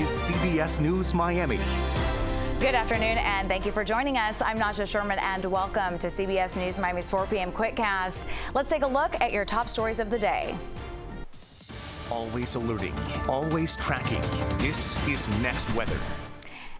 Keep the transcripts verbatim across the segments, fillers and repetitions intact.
is C B S News Miami. Good afternoon, and thank you for joining us. I'm Najahe Sherman, and welcome to C B S News Miami's four p m Quickcast. Let's take a look at your top stories of the day. Always alerting, always tracking. This is Next Weather.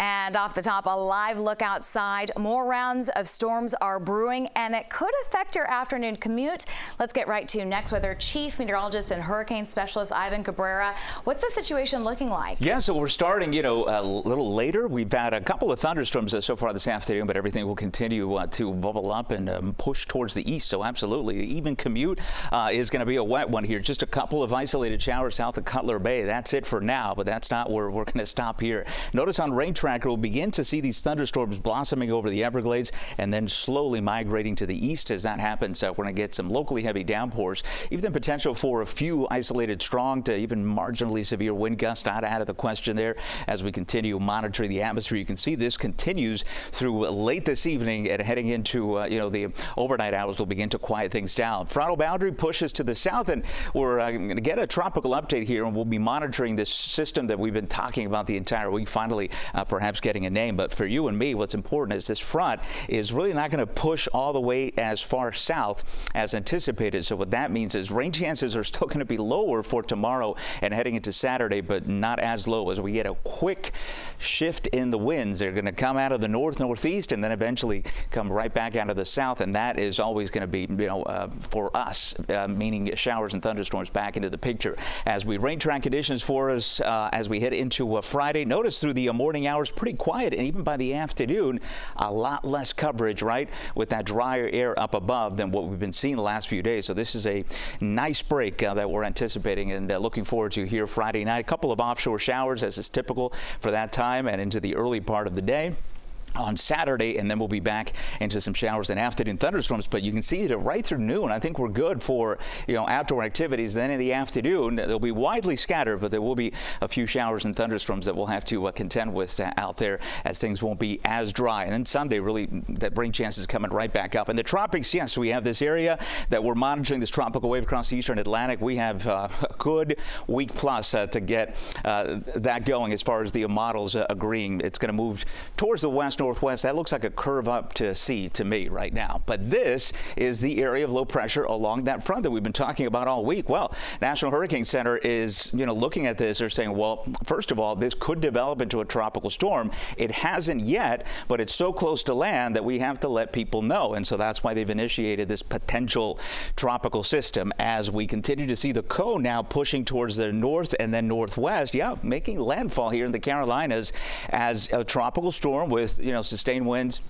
And off the top, a live look outside. More rounds of storms are brewing, and it could affect your afternoon commute. Let's get right to Next Weather Chief Meteorologist and Hurricane Specialist Ivan Cabrera. What's the situation looking like? Yeah, so we're starting, you know, a little later. We've had a couple of thunderstorms so far this afternoon, but everything will continue uh, to bubble up and um, push towards the east. So absolutely, even commute uh, is going to be a wet one here. Just a couple of isolated showers south of Cutler Bay. That's it for now, but that's not where we're going to stop here. Notice on rain track, we'll begin to see these thunderstorms blossoming over the Everglades and then slowly migrating to the east as that happens. So we're going to get some locally heavy downpours, even potential for a few isolated strong to even marginally severe wind gusts, not out of the question there. As we continue monitoring the atmosphere, you can see this continues through late this evening and heading into, uh, you know, the overnight hours will begin to quiet things down. Frontal boundary pushes to the south, and we're uh, going to get a tropical update here, and we'll be monitoring this system that we've been talking about the entire week, finally uh, perhaps getting a name. But for you and me, what's important is this front is really not going to push all the way as far south as anticipated. So what that means is rain chances are still going to be lower for tomorrow and heading into Saturday, but not as low. As we get a quick shift in the winds, they're going to come out of the north northeast and then eventually come right back out of the south, and that is always going to be, you know, uh, for us, uh, meaning showers and thunderstorms back into the picture. As we rain track conditions for us uh, as we head into uh, Friday, notice through the uh, morning hours, pretty quiet, and even by the afternoon a lot less coverage, right, with that drier air up above than what we've been seeing the last few days. So this is a nice break uh, that we're anticipating and uh, looking forward to here Friday night. A couple of offshore showers, as is typical for that time, and into the early part of the day on Saturday, and then we'll be back into some showers and afternoon thunderstorms. But you can see it right through noon. I think we're good for, you know, outdoor activities. Then in the afternoon, they'll be widely scattered, but there will be a few showers and thunderstorms that we'll have to uh, contend with uh, out there, as things won't be as dry. And then Sunday, really, that rain chances coming right back up. In the tropics, yes, we have this area that we're monitoring, this tropical wave across the eastern Atlantic. We have uh, a good week plus uh, to get uh, that going as far as the models uh, agreeing. It's going to move towards the west northwest. That looks like a curve up to sea to me right now. But this is the area of low pressure along that front that we've been talking about all week. Well, National Hurricane Center is, you know, looking at this. They're saying, well, first of all, this could develop into a tropical storm. It hasn't yet, but it's so close to land that we have to let people know. And so that's why they've initiated this potential tropical system. As we continue to see the cone now pushing towards the north and then northwest, yeah, making landfall here in the Carolinas as a tropical storm with, you know, sustained winds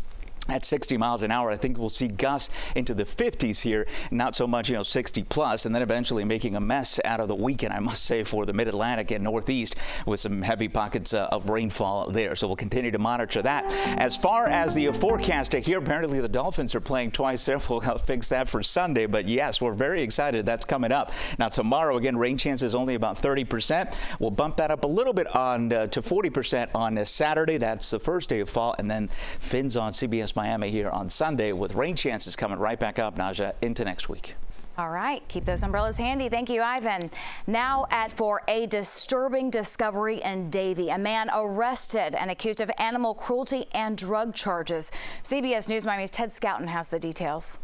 at sixty miles an hour. I think we'll see gusts into the fifties here, not so much, you know, sixty plus, and then eventually making a mess out of the weekend, I must say, for the mid-Atlantic and northeast with some heavy pockets uh, of rainfall there. So we'll continue to monitor that. As far as the forecast here, apparently the Dolphins are playing twice there. We'll fix that for Sunday, but yes, we're very excited. That's coming up. Now tomorrow, again, rain chances only about thirty percent. We'll bump that up a little bit on uh, to forty percent on uh, Saturday. That's the first day of fall, and then fins on C B S Miami here on Sunday with rain chances coming right back up, Najahe, into next week. All right, keep those umbrellas handy. Thank you, Ivan. Now at four, a disturbing discovery in Davie. A man arrested and accused of animal cruelty and drug charges. C B S News Miami's Ted Scouten has the details.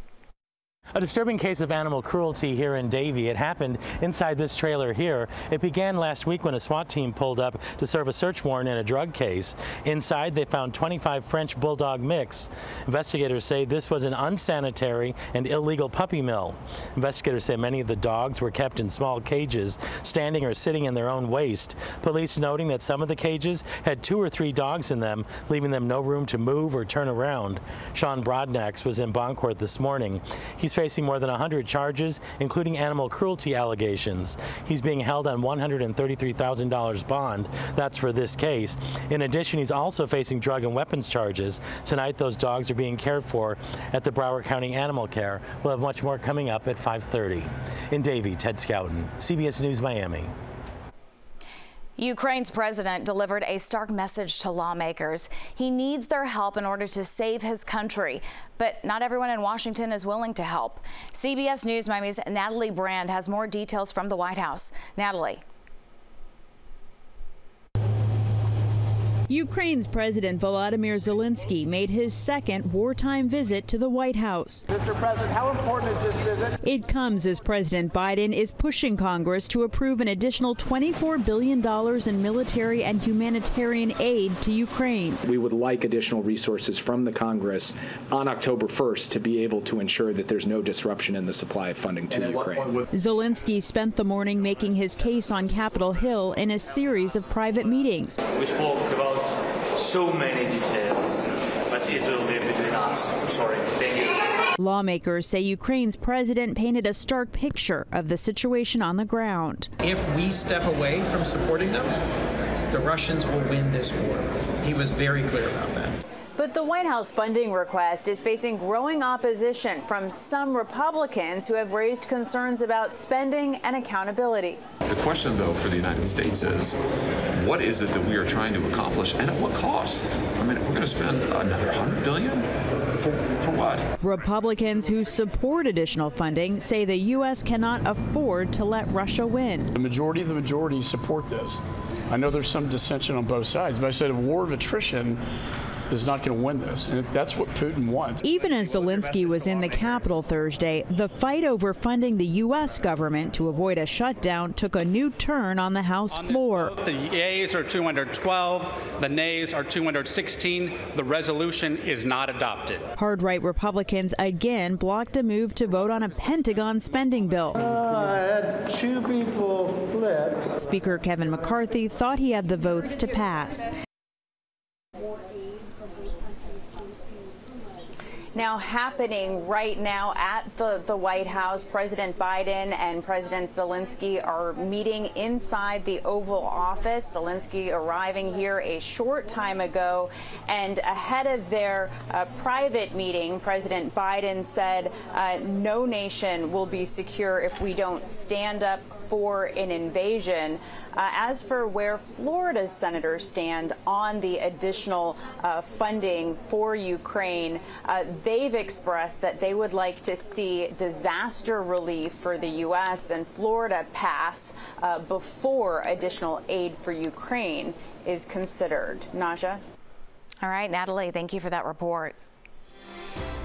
A disturbing case of animal cruelty here in Davie. It happened inside this trailer here. It began last week when a SWAT team pulled up to serve a search warrant in a drug case. Inside, they found twenty-five French Bulldog mix. Investigators say this was an unsanitary and illegal puppy mill. Investigators say many of the dogs were kept in small cages, standing or sitting in their own waste. Police noting that some of the cages had two or three dogs in them, leaving them no room to move or turn around. Sean Brodnax was in Boncourt this morning. He's facing more than one hundred charges, including animal cruelty allegations. He's being held on one hundred thirty-three thousand dollars bond. That's for this case. In addition, he's also facing drug and weapons charges. Tonight, those dogs are being cared for at the Broward County Animal Care. We'll have much more coming up at five thirty. In Davie, Ted Scouten, C B S News Miami. Ukraine's president delivered a stark message to lawmakers. He needs their help in order to save his country, but not everyone in Washington is willing to help. C B S News Miami's Natalie Brand has more details from the White House. Natalie. Ukraine's President Volodymyr Zelenskyy made his second wartime visit to the White House. Mister President, how important is this visit? It comes as President Biden is pushing Congress to approve an additional twenty-four billion dollars in military and humanitarian aid to Ukraine. We would like additional resources from the Congress on October first to be able to ensure that there's no disruption in the supply of funding to Ukraine. Zelenskyy spent the morning making his case on Capitol Hill in a series of private meetings. We spoke about so many details, but it will be between us. Sorry. Thank you. Lawmakers say Ukraine's president painted a stark picture of the situation on the ground. If we step away from supporting them, the Russians will win this war. He was very clear about that. But the White House funding request is facing growing opposition from some Republicans who have raised concerns about spending and accountability. The question, though, for the United States is, what is it that we are trying to accomplish and at what cost? I mean, we're going to spend another one hundred billion dollars? For, for what? Republicans who support additional funding say the U S cannot afford to let Russia win. The majority of the majority support this. I know there's some dissension on both sides, but I said a war of attrition is not going to win this, and that's what Putin wants. Even as Zelenskyy was in the Capitol Thursday, the fight over funding the U S government to avoid a shutdown took a new turn on the House floor. The yeas are two hundred twelve, the nays are two hundred sixteen. The resolution is not adopted. Hard-right Republicans again blocked a move to vote on a Pentagon spending bill. Uh, two people flipped. Speaker Kevin McCarthy thought he had the votes to pass. Now happening right now at the, the White House, President Biden and President Zelenskyy are meeting inside the Oval Office. Zelenskyy arriving here a short time ago, and ahead of their uh, private meeting, President Biden said uh, no nation will be secure if we don't stand up for an invasion. Uh, as for where Florida's senators stand on the additional uh, funding for Ukraine, uh, they've expressed that they would like to see disaster relief for the U S and Florida pass uh, before additional aid for Ukraine is considered. Najahe? All right, Natalie, thank you for that report.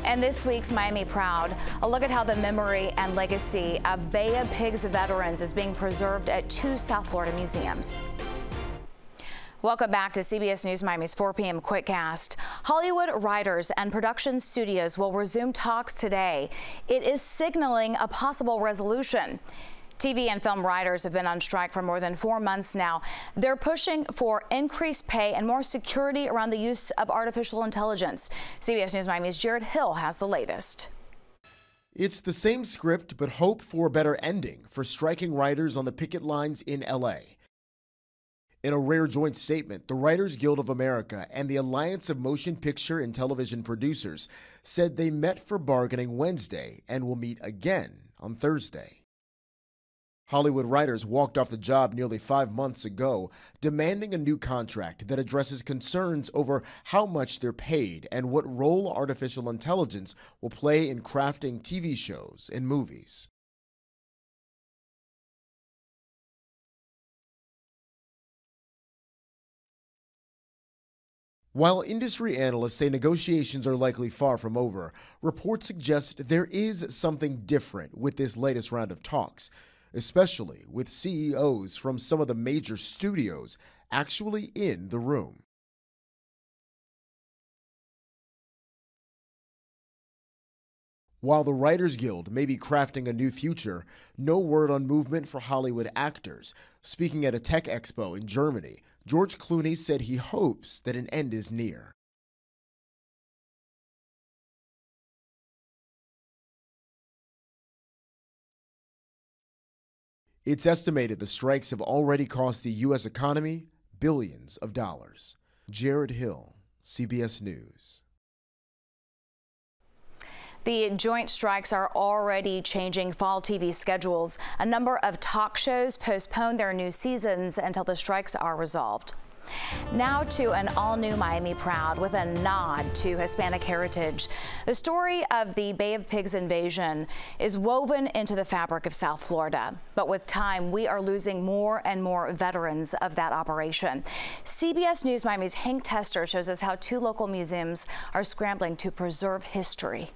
And this week's Miami Proud, a look at how the memory and legacy of Bay of Pigs veterans is being preserved at two South Florida museums. Welcome back to C B S News Miami's four p m Quickcast. Hollywood writers and production studios will resume talks today. It is signaling a possible resolution. T V and film writers have been on strike for more than four months now. They're pushing for increased pay and more security around the use of artificial intelligence. C B S News Miami's Jared Hill has the latest. It's the same script, but hope for a better ending for striking writers on the picket lines in L A. In a rare joint statement, the Writers Guild of America and the Alliance of Motion Picture and Television Producers said they met for bargaining Wednesday and will meet again on Thursday. Hollywood writers walked off the job nearly five months ago, demanding a new contract that addresses concerns over how much they're paid and what role artificial intelligence will play in crafting T V shows and movies. While industry analysts say negotiations are likely far from over, reports suggest there is something different with this latest round of talks, especially with C E Os from some of the major studios actually in the room. While the Writers Guild may be crafting a new future, no word on movement for Hollywood actors. Speaking at a tech expo in Germany, George Clooney said he hopes that an end is near. It's estimated the strikes have already cost the U S economy billions of dollars. Jared Hill, C B S News. The joint strikes are already changing fall T V schedules. A number of talk shows postponed their new seasons until the strikes are resolved. Now to an all-new Miami Proud with a nod to Hispanic heritage. The story of the Bay of Pigs invasion is woven into the fabric of South Florida, but with time, we are losing more and more veterans of that operation. C B S News Miami's Hank Tester shows us how two local museums are scrambling to preserve history.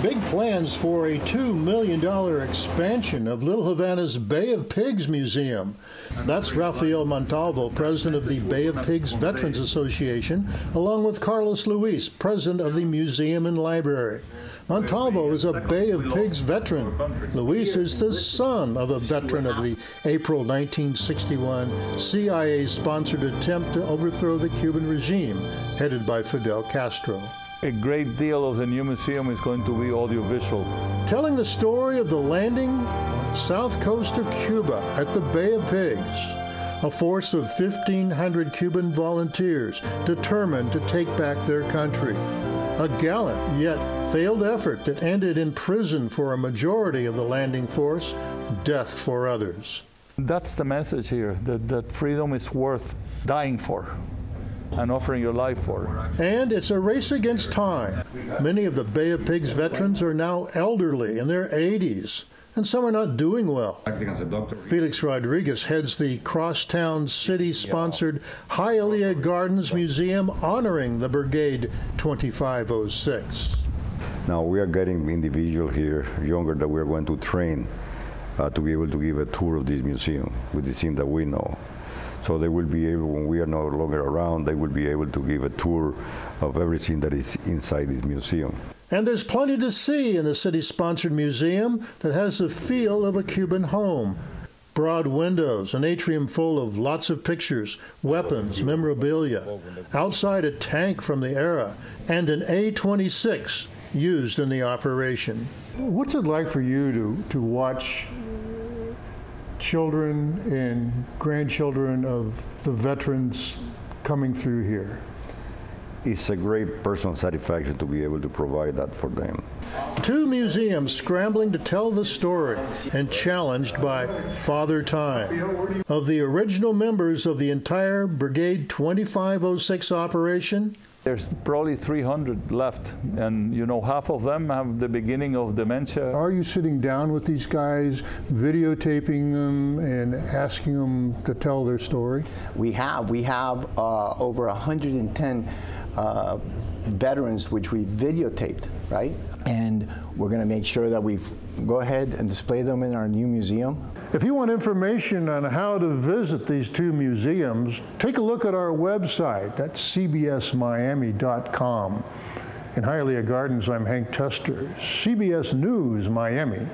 Big plans for a two million dollar expansion of Little Havana's Bay of Pigs Museum. That's Rafael Montalvo, president of the Bay of Pigs Veterans Association, along with Carlos Luis, president of the museum and library. Montalvo is a Bay of Pigs veteran. Luis is the son of a veteran of the April nineteen sixty-one C I A-sponsored attempt to overthrow the Cuban regime, headed by Fidel Castro. A great deal of the new museum is going to be audiovisual. Telling the story of the landing on the south coast of Cuba at the Bay of Pigs, a force of fifteen hundred Cuban volunteers determined to take back their country. A gallant yet failed effort that ended in prison for a majority of the landing force, death for others. That's the message here, that, that freedom is worth dying for and offering your life for. And it's a race against time. Many of the Bay of Pigs veterans are now elderly, in their eighties, and some are not doing well. Acting as a doctor. Felix Rodriguez heads the crosstown city-sponsored Hialeah Gardens Museum honoring the Brigade twenty-five oh six. Now we are getting individuals here, younger, that we're going to train uh, to be able to give a tour of this museum with the things that we know. So they will be able, when we are no longer around, they will be able to give a tour of everything that is inside this museum. And there's plenty to see in the city-sponsored museum that has the feel of a Cuban home. Broad windows, an atrium full of lots of pictures, weapons, memorabilia. Outside, a tank from the era and an A twenty-six used in the operation. What's it like for you to, to watch children and grandchildren of the veterans coming through here? It's a great personal satisfaction to be able to provide that for them. Two museums scrambling to tell the story and challenged by Father Time. Of the original members of the entire Brigade twenty-five oh six operation, there's probably three hundred left, and you know, half of them have the beginning of dementia. Are you sitting down with these guys, videotaping them and asking them to tell their story? We have. We have uh, over one hundred ten Uh, veterans which we videotaped, right? And we're going to make sure that we go ahead and display them in our new museum. If you want information on how to visit these two museums, take a look at our website at C B S Miami dot com. In Hialeah Gardens, I'm Hank Tester, C B S News Miami.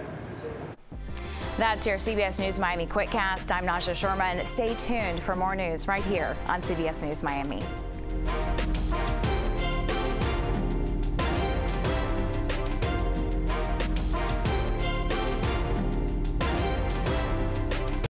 That's your C B S News Miami Quickcast. I'm Najahe Sherman. Stay tuned for more news right here on C B S News Miami.